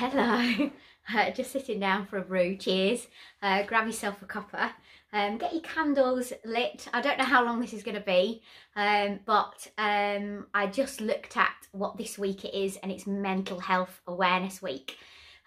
Hello. Just sitting down for a brew. Cheers. Grab yourself a cuppa. Get your candles lit. I don't know how long this is going to be, but I just looked at what this week it is, and it's Mental Health Awareness Week.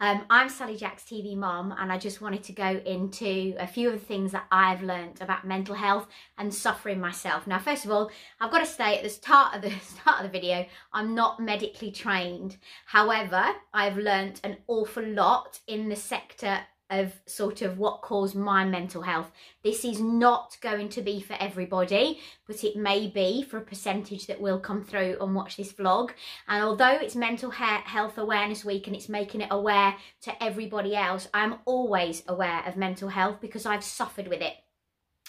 I'm Sally Jacks TV mom, and I just wanted to go into a few of the things that I've learned about mental health and suffering myself. Now, first of all, I've got to say at the start of the video, I'm not medically trained. However, I've learned an awful lot in the sector of sort of what caused my mental health. This is not going to be for everybody, but it may be for a percentage that will come through and watch this vlog. And although it's Mental Health Awareness Week and it's making it aware to everybody else, I'm always aware of mental health because I've suffered with it.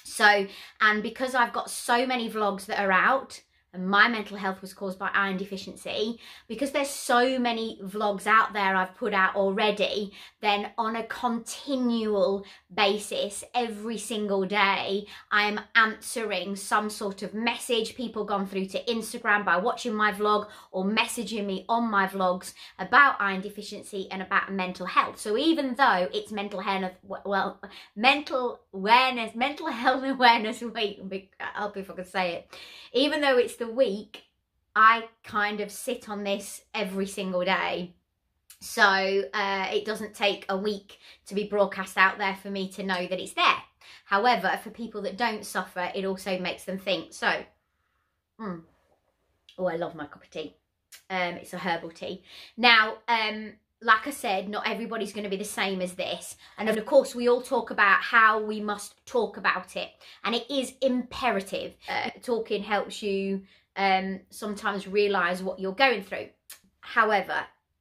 So, and because I've got so many vlogs that are out, and my mental health was caused by iron deficiency, because there's so many vlogs out there I've put out already, then on a continual basis, every single day, I am answering some sort of message, people gone through to Instagram by watching my vlog or messaging me on my vlogs about iron deficiency and about mental health. So even though it's Mental Health Awareness Week, I hope if I can say it, even though it's the week, I kind of sit on this every single day. So it doesn't take a week to be broadcast out there for me to know that it's there. However, for people that don't suffer, it also makes them think. So, oh, I love my cup of tea. It's a herbal tea. Now, like I said, not everybody's going to be the same as this. And of course, we all talk about how we must talk about it. And it is imperative. Talking helps you sometimes realise what you're going through. However,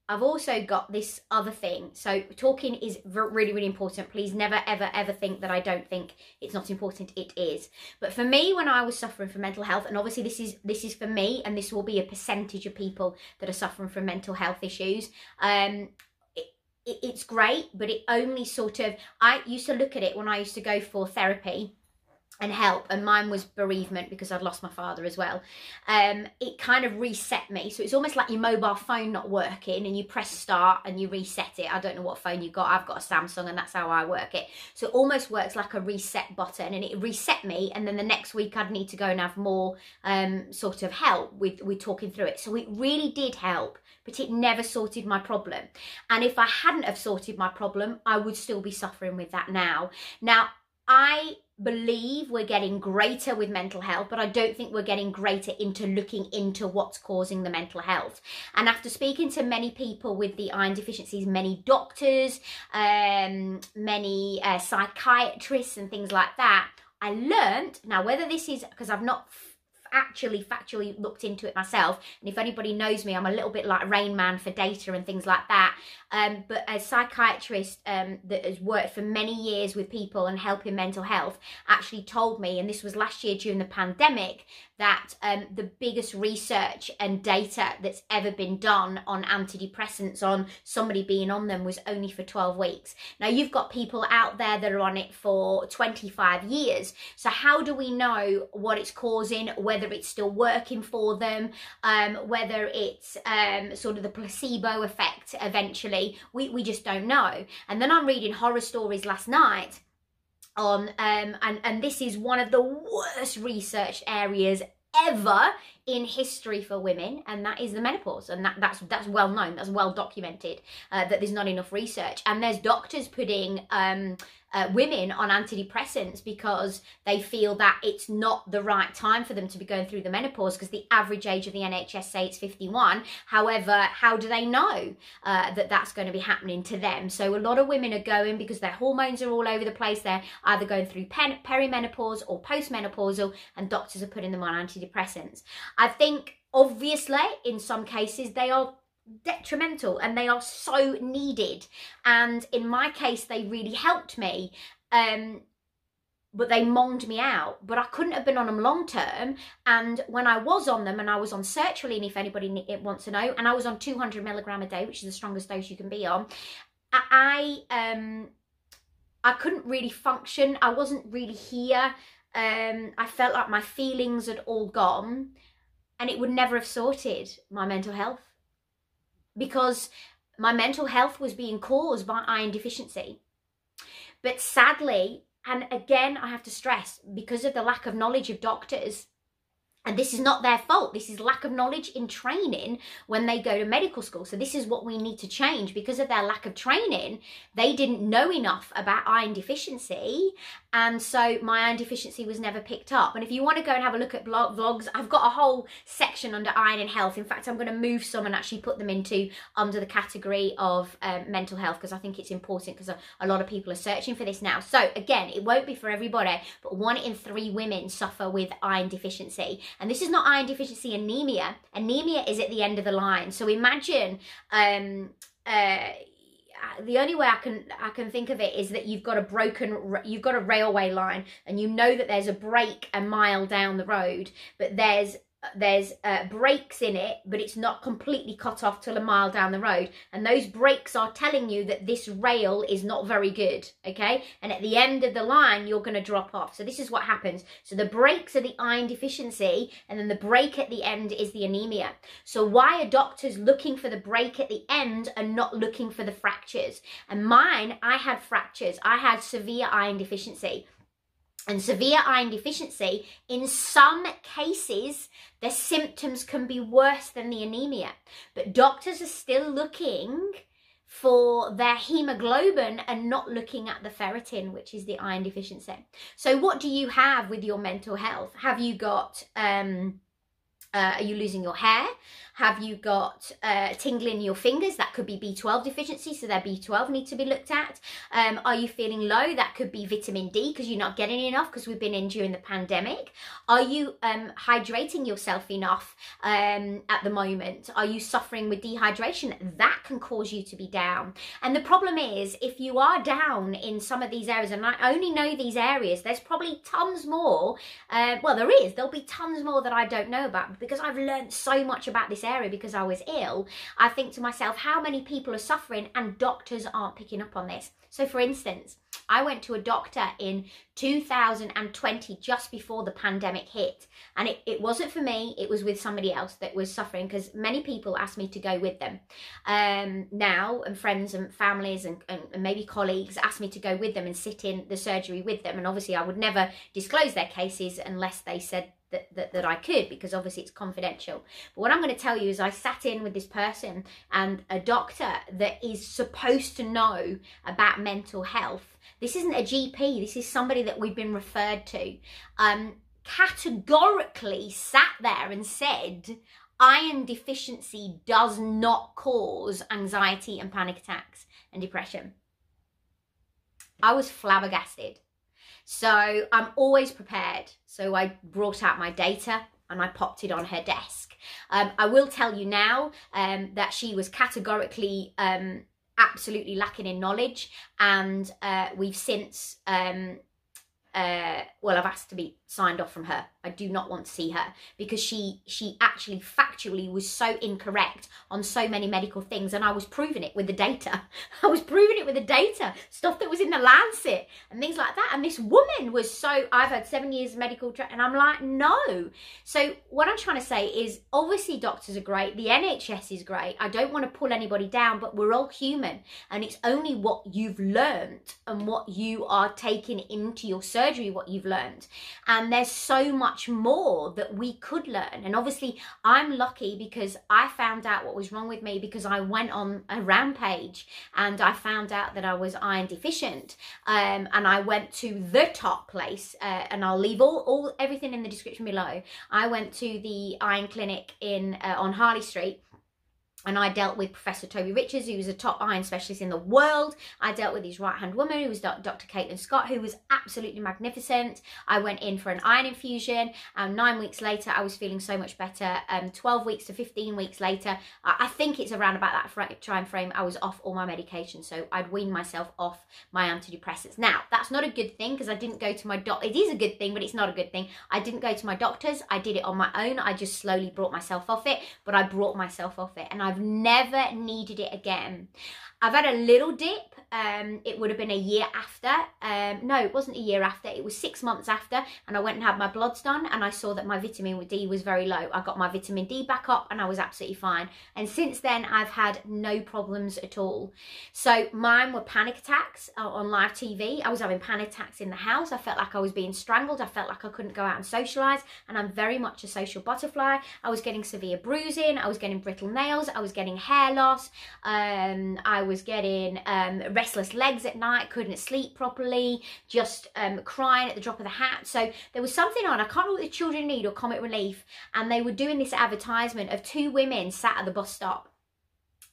I've also got this other thing. So talking is really, really important. Please never, ever, ever think that I don't think it's not important. It is. But for me, when I was suffering from mental health, and obviously this is for me, and this will be a percentage of people that are suffering from mental health issues. It's great, but it only sort of, I used to look at it when I used to go for therapy and help, and mine was bereavement because I'd lost my father as well. It kind of reset me. So it's almost like your mobile phone not working and you press start and you reset it. I don't know what phone you got. I've got a Samsung, and that's how I work it. So it almost works like a reset button, and it reset me. And then the next week I'd need to go and have more sort of help with talking through it. So it really did help, but it never sorted my problem. And if I hadn't have sorted my problem, I would still be suffering with that now. Now, I believe we're getting greater with mental health, but I don't think we're getting greater into looking into what's causing the mental health. And after speaking to many people with the iron deficiencies, many doctors, many psychiatrists and things like that, I learned, now whether this is because I've not actually factually looked into it myself, and if anybody knows me, I'm a little bit like Rain Man for data and things like that, but a psychiatrist that has worked for many years with people and helping mental health actually told me, and this was last year during the pandemic, that the biggest research and data that's ever been done on antidepressants, on somebody being on them, was only for 12 weeks. Now, you've got people out there that are on it for 25 years. So how do we know what it's causing, whether it's still working for them, whether it's sort of the placebo effect eventually? We just don't know. And then I'm reading horror stories last night on and this is one of the worst researched areas ever in history for women, and that is the menopause. And that's well known, that's well documented, that there's not enough research, and there's doctors putting women on antidepressants because they feel that it's not the right time for them to be going through the menopause, because the average age of the NHS say it's 51. However, how do they know that that's going to be happening to them? So a lot of women are going because their hormones are all over the place. They're either going through perimenopause or postmenopausal, and doctors are putting them on antidepressants. I think obviously in some cases they are detrimental and they are so needed, and in my case they really helped me, but they moaned me out. But I couldn't have been on them long term, and when I was on them, and I was on Sertraline, if anybody wants to know, and I was on 200 milligram a day, which is the strongest dose you can be on, I couldn't really function. I wasn't really here. I felt like my feelings had all gone, and it would never have sorted my mental health, because My mental health was being caused by iron deficiency. But sadly, and again, I have to stress, because of the lack of knowledge of doctors, and this is not their fault, this is lack of knowledge in training when they go to medical school. So this is what we need to change. Because of their lack of training, they didn't know enough about iron deficiency. And so my iron deficiency was never picked up. And if you want to go and have a look at vlogs, I've got a whole section under iron and health. In fact, I'm going to move some and actually put them into under the category of mental health, because I think it's important, because a lot of people are searching for this now. So again, it won't be for everybody, but 1 in 3 women suffer with iron deficiency. And this is not iron deficiency anemia. Anemia is at the end of the line. So imagine, the only way I can think of it is that you've got a you've got a railway line, and you know that there's a break a mile down the road, but there's breaks in it, but it's not completely cut off till a mile down the road. And those breaks are telling you that this rail is not very good, okay? And at the end of the line, you're going to drop off. So this is what happens. So the breaks are the iron deficiency, and then the break at the end is the anemia. So why are doctors looking for the break at the end and not looking for the fractures? And mine, I had fractures. I had severe iron deficiency. And severe iron deficiency, in some cases, the symptoms can be worse than the anemia. But doctors are still looking for their hemoglobin and not looking at the ferritin, which is the iron deficiency. So what do you have with your mental health? Have you got, are you losing your hair? Have you got tingling in your fingers? That could be B12 deficiency, so their B12 needs to be looked at. Are you feeling low? That could be vitamin D, because you're not getting enough, because we've been in during the pandemic. Are you hydrating yourself enough at the moment? Are you suffering with dehydration? That can cause you to be down. And the problem is, if you are down in some of these areas, and I only know these areas, there's probably tons more. Well, there'll be tons more that I don't know about, because I've learned so much about this area because I was ill. I think to myself, how many people are suffering and doctors aren't picking up on this? So for instance, I went to a doctor in 2020, just before the pandemic hit. And it wasn't for me, it was with somebody else that was suffering, because many people asked me to go with them now, and friends and families and maybe colleagues asked me to go with them and sit in the surgery with them. And obviously I would never disclose their cases unless they said that I could, because obviously it's confidential. But what I'm going to tell you is I sat in with this person and a doctor that is supposed to know about mental health. This isn't a GP, this is somebody that we've been referred to. Categorically sat there and said, iron deficiency does not cause anxiety and panic attacks and depression. I was flabbergasted. So I'm always prepared. So I brought out my data and I popped it on her desk. I will tell you now that she was categorically absolutely lacking in knowledge, and we've since, well, I've asked to be signed off from her. I do not want to see her, because she actually factually was so incorrect on so many medical things, and I was proving it with the data. I was proving it with the data, stuff that was in the Lancet and things like that. And this woman was so, I've had 7 years of medical training, and I'm like, no. So what I'm trying to say is, obviously doctors are great, the NHS is great. I don't want to pull anybody down, but we're all human, and it's only what you've learned and what you are taking into your surgery, what you've learned. And there's so much more that we could learn. And obviously I'm lucky because I found out what was wrong with me because I went on a rampage and I found out that I was iron deficient, and I went to the top place, and I'll leave everything in the description below. I went to the iron clinic in on Harley Street. And I dealt with Professor Toby Richards, who was a top iron specialist in the world. I dealt with his right-hand woman, who was Dr. Caitlin Scott, who was absolutely magnificent. I went in for an iron infusion, and 9 weeks later, I was feeling so much better. 12 weeks to 15 weeks later, I think it's around about that time frame, I was off all my medication. So I'd weaned myself off my antidepressants. Now, that's not a good thing, because I didn't go to my doctor. It is a good thing, but it's not a good thing. I didn't go to my doctors. I did it on my own. I just slowly brought myself off it, but I brought myself off it, and I've never needed it again. I've had a little dip. It would have been a year after. No, it wasn't a year after. It was 6 months after, and I went and had my bloods done, and I saw that my vitamin D was very low. I got my vitamin D back up, and I was absolutely fine. And since then, I've had no problems at all. So mine were panic attacks on live TV. I was having panic attacks in the house. I felt like I was being strangled. I felt like I couldn't go out and socialise, and I'm very much a social butterfly. I was getting severe bruising. I was getting brittle nails. I was getting hair loss. I was getting restless legs at night, couldn't sleep properly, just crying at the drop of the hat. So there was something on, I can't remember what The Children Need or Comic Relief, and they were doing this advertisement of two women sat at the bus stop,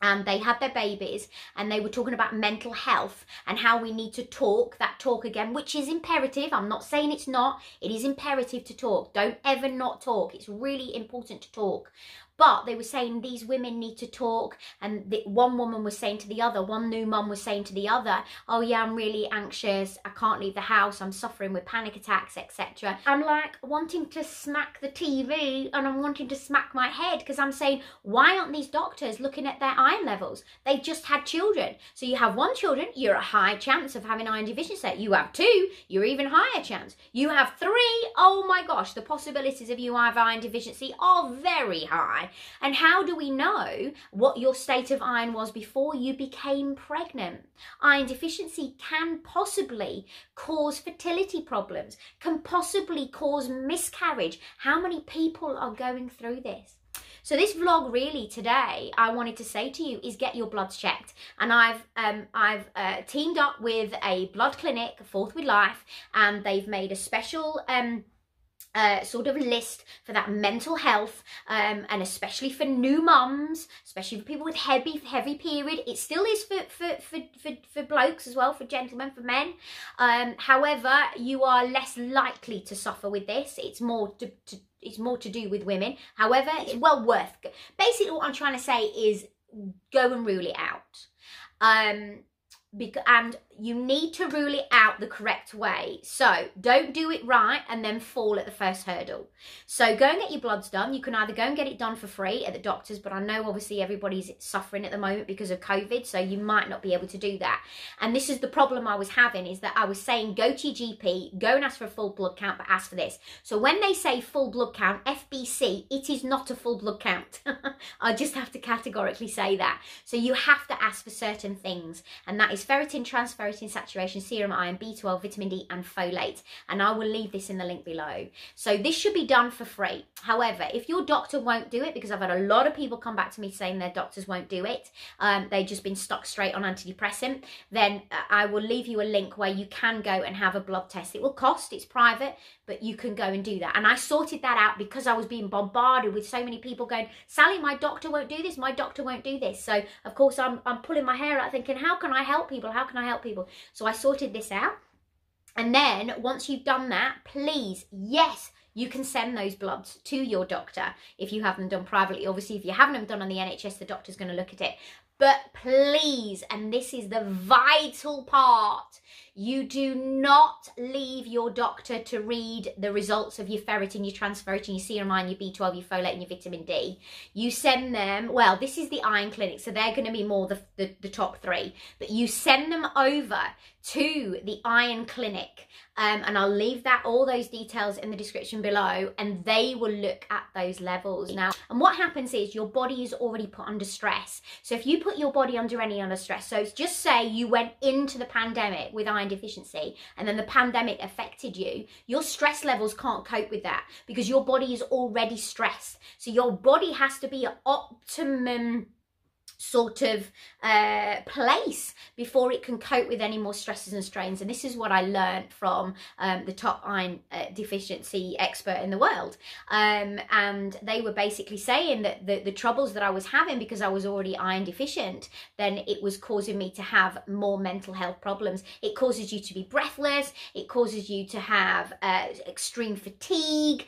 and they had their babies, and they were talking about mental health and how we need to talk that talk again, which is imperative. I'm not saying it's not. It is imperative to talk. Don't ever not talk. It's really important to talk. But they were saying these women need to talk, and one woman was saying to the other, one new mum was saying to the other, oh yeah, I'm really anxious, I can't leave the house, I'm suffering with panic attacks, etc. I'm like wanting to smack the TV, and I'm wanting to smack my head, because I'm saying, why aren't these doctors looking at their iron levels? They've just had children. So you have one children, you're a high chance of having iron deficiency. You have two, you're even higher chance. You have three, oh my gosh, the possibilities of you have iron deficiency are very high. And how do we know what your state of iron was before you became pregnant? Iron deficiency can possibly cause fertility problems, can possibly cause miscarriage. How many people are going through this? So this vlog really today, I wanted to say to you, is get your bloods checked. And I've teamed up with a blood clinic, Forth with Life, and they've made a special sort of list for that mental health, and especially for new mums, especially for people with heavy period. It still is for blokes as well, for gentlemen, for men. However, you are less likely to suffer with this. It's more to do with women. However, it's well worth. Basically, what I'm trying to say is go and rule it out. And you need to rule it out the correct way. So don't do it right and then fall at the first hurdle. So go and get your bloods done. You can either go and get it done for free at the doctors, but I know obviously everybody's suffering at the moment because of COVID, so you might not be able to do that. And this is the problem I was having, is that I was saying go to your GP, go and ask for a full blood count, but ask for this. So when they say full blood count, FBC, it is not a full blood count. I just have to categorically say that. So you have to ask for certain things, and that is ferritin, trans ferritin saturation, serum iron, B12, vitamin D and folate, and I will leave this in the link below. So this should be done for free. However, if your doctor won't do it, because I've had a lot of people come back to me saying their doctors won't do it, they've just been stuck straight on antidepressant, then I will leave you a link where you can go and have a blood test. It will cost, it's private, but you can go and do that. And I sorted that out because I was being bombarded with so many people going, Sally, my doctor won't do this, my doctor won't do this. So of course I'm pulling my hair out thinking, how can I help people? How can I help people? So I sorted this out. And then once you've done that, please, yes, you can send those bloods to your doctor if you have them done privately. Obviously, if you haven't them done on the NHS, the doctor's going to look at it. But please, and this is the vital part, you do not leave your doctor to read the results of your ferritin, your trans ferritin, your serum iron, your B12, your folate, and your vitamin D. You send them, well, this is the iron clinic, so they're going to be more the top three. But you send them over to the iron clinic, and I'll leave that, all those details in the description below, and they will look at those levels now. And what happens is your body is already put under stress. So if you put your body under any under stress, so it's just say you went into the pandemic with iron deficiency and then the pandemic affected you, your stress levels can't cope with that because your body is already stressed. So your body has to be at optimum sort of place before it can cope with any more stresses and strains. And this is what I learned from the top iron deficiency expert in the world, and they were basically saying that the troubles that I was having, because I was already iron deficient, then it was causing me to have more mental health problems. It causes you to be breathless, it causes you to have extreme fatigue.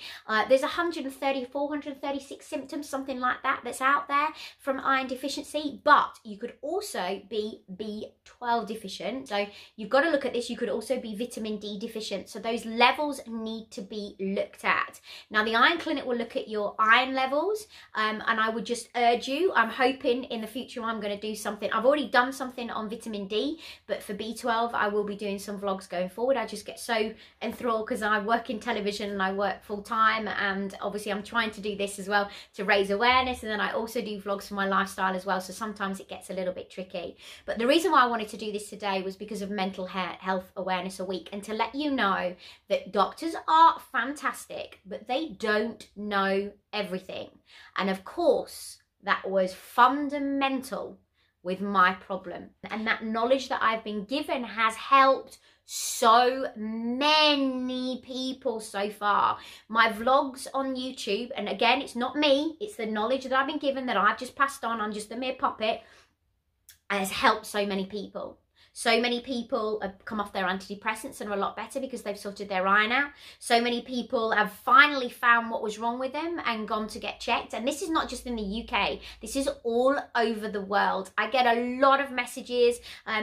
There's 130, 436 symptoms, something like that, that's out there from iron deficiency. C, but you could also be B12 deficient. So you've got to look at this. You could also be vitamin D deficient. So those levels need to be looked at. Now, the Iron Clinic will look at your iron levels, and I would just urge you, I'm hoping in the future I'm going to do something. I've already done something on vitamin D, but for B12, I will be doing some vlogs going forward. I just get so enthralled because I work in television and I work full time, and obviously I'm trying to do this as well to raise awareness, and then I also do vlogs for my lifestyle as well, so sometimes it gets a little bit tricky. But the reason why I wanted to do this today was because of Mental Health Awareness Week, and to let you know that doctors are fantastic, but they don't know everything. And of course, that was fundamental with my problem, and that knowledge that I've been given has helped so many people so far. My vlogs on YouTube, and again, it's not me, it's the knowledge that I've been given that I've just passed on, I'm just the mere puppet, has helped so many people. So many people have come off their antidepressants and are a lot better because they've sorted their iron out. So many people have finally found what was wrong with them and gone to get checked. And this is not just in the UK. This is all over the world. I get a lot of messages.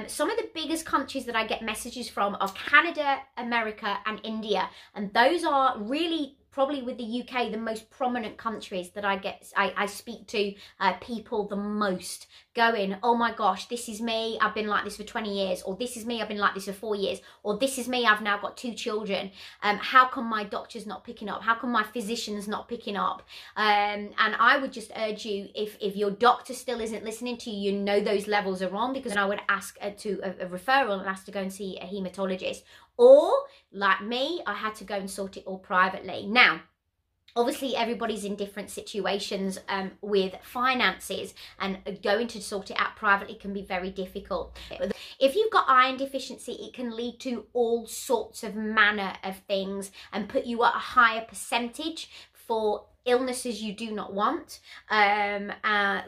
Some of the biggest countries that I get messages from are Canada, America, and India. And those are really probably with the UK, the most prominent countries that I speak to people the most, going, oh my gosh, this is me, I've been like this for 20 years, or this is me, I've been like this for 4 years, or this is me, I've now got 2 children. How come my doctor's not picking up? How come my physician's not picking up? And I would just urge you, if your doctor still isn't listening to you, you know those levels are wrong, because I would ask a referral and ask to go and see a haematologist. Or, like me, I had to go and sort it all privately. Now, obviously, everybody's in different situations with finances, and going to sort it out privately can be very difficult. But if you've got iron deficiency, it can lead to all sorts of manner of things and put you at a higher percentage for illnesses you do not want.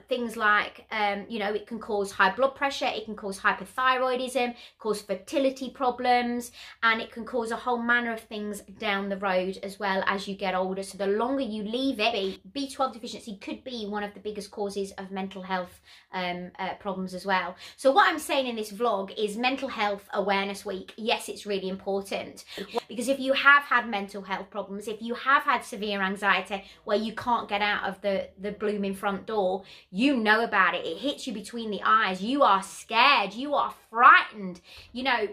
Things like, you know, it can cause high blood pressure, it can cause hypothyroidism, cause fertility problems, and it can cause a whole manner of things down the road as well as you get older. So the longer you leave it, B12 deficiency could be one of the biggest causes of mental health problems as well. So what I'm saying in this vlog is Mental Health Awareness Week. Yes, it's really important, because if you have had mental health problems, if you have had severe anxiety, where you can't get out of the blooming front door, you know about it. It hits you between the eyes. You are scared. You are frightened. You know,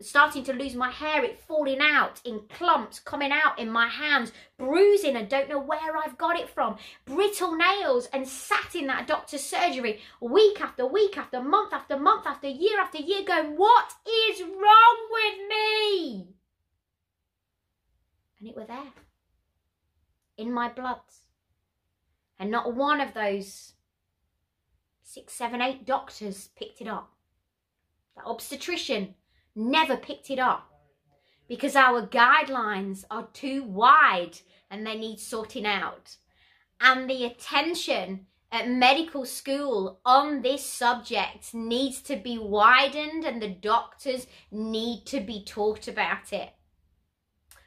starting to lose my hair, it falling out in clumps, coming out in my hands, bruising, I don't know where I've got it from, brittle nails, and sat in that doctor's surgery week after week after month after month after year going, what is wrong with me? And it were there. In my blood. And not one of those 6, 7, 8 doctors picked it up. That obstetrician never picked it up, because our guidelines are too wide and they need sorting out. And the attention at medical school on this subject needs to be widened, and the doctors need to be taught about it.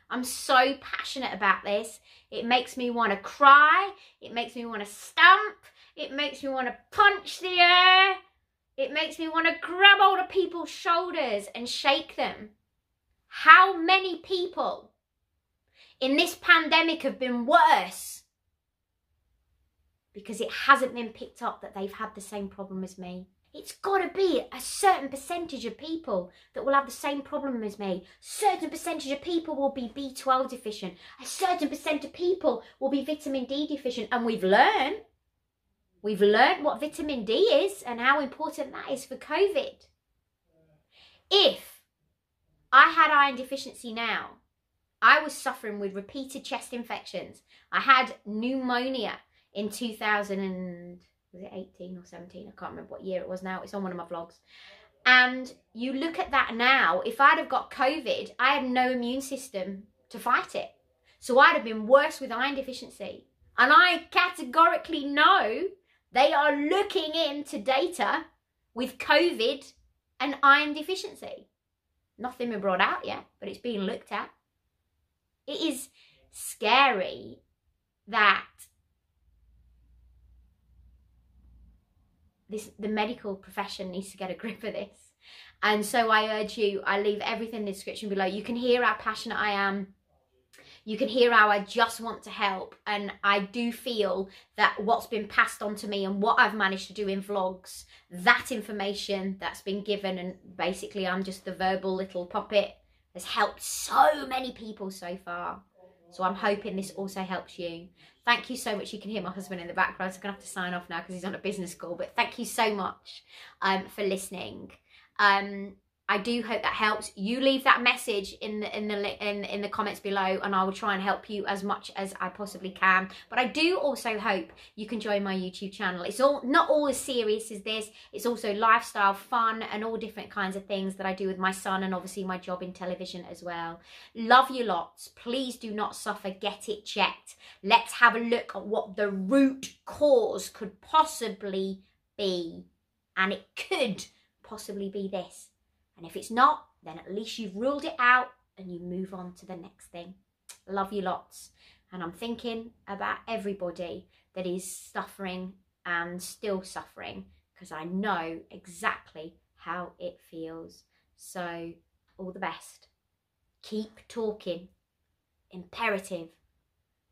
I'm so passionate about this. It makes me want to cry. It makes me want to stamp. It makes me want to punch the air. It makes me want to grab older people's shoulders and shake them. How many people in this pandemic have been worse because it hasn't been picked up that they've had the same problem as me? It's got to be a certain percentage of people that will have the same problem as me. Certain percentage of people will be B12 deficient. A certain percent of people will be vitamin D deficient. And we've learned what vitamin D is and how important that is for COVID. If I had iron deficiency now, I was suffering with repeated chest infections. I had pneumonia in 2018 or 17, I can't remember what year it was now, it's on one of my vlogs. And you look at that now, if I'd have got COVID, I had no immune system to fight it, so I'd have been worse with iron deficiency. And I categorically know they are looking into data with COVID and iron deficiency. Nothing been brought out yet, but it's being looked at. It is scary that the medical profession needs to get a grip of this. And so I urge you, I leave everything in the description below. You can hear how passionate I am. You can hear how I just want to help. And I do feel that what's been passed on to me and what I've managed to do in vlogs, that information that's been given, and basically I'm just the verbal little puppet, has helped so many people so far. So I'm hoping this also helps you. Thank you so much. You can hear my husband in the background, so I'm going to have to sign off now because he's on a business call. But thank you so much for listening. I do hope that helps. You leave that message in the comments below, and I will try and help you as much as I possibly can. But I do also hope you can join my YouTube channel. It's all not all as serious as this. It's also lifestyle, fun, and all different kinds of things that I do with my son, and obviously my job in television as well. Love you lots. Please do not suffer. Get it checked. Let's have a look at what the root cause could possibly be, and it could possibly be this. And if it's not, then at least you've ruled it out and you move on to the next thing. Love you lots. And I'm thinking about everybody that is suffering and still suffering, because I know exactly how it feels. So all the best. Keep talking. Imperative.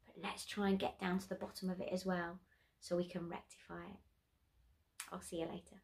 But let's try and get down to the bottom of it as well so we can rectify it. I'll see you later.